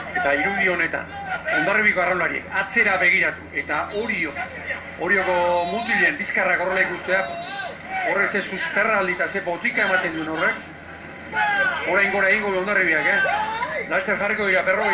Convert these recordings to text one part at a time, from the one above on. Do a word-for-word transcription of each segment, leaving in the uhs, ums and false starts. eta irudi honetan, Hondarribiko arraunlariek atzera begiratu, eta Orio, Orioko mutilen bizkarrak horrela ikustea, horrek ze susperraldi eta ze botika ematen duen horrek, orain gora egingo du Hondarribiak, eh? Laster jarriko dira ferro.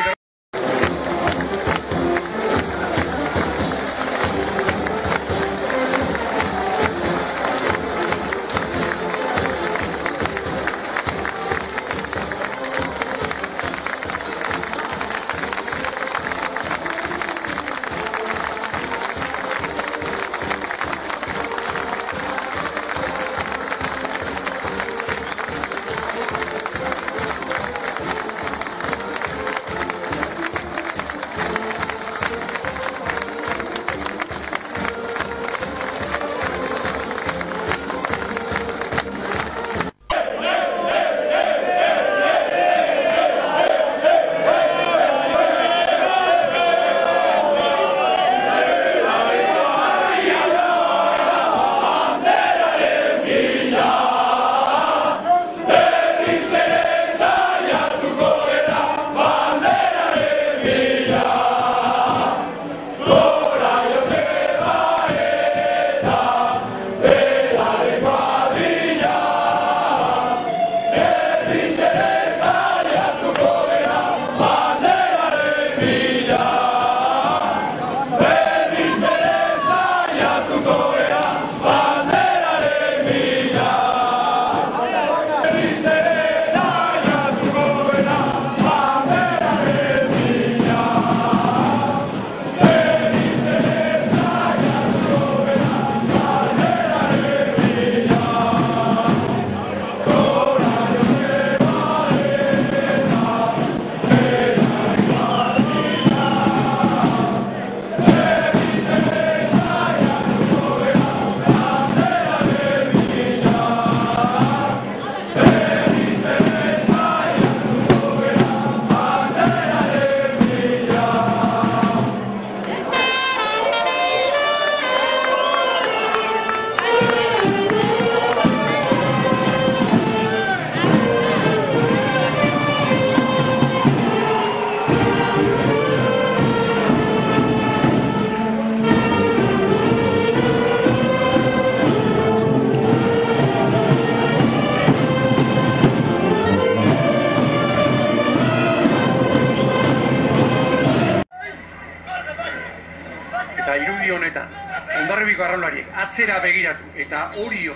Hondarribiko arraunlariek atzera begiratu, eta Orio,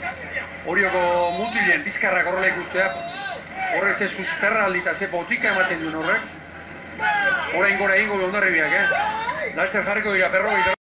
Orioko mutilen bizkarrak horrela ikustea, horrek ze susperraldi eta ze botika ematen duen horrek, orain gora egingo du Hondarribiak, eh? Laster jarriko dira ferro.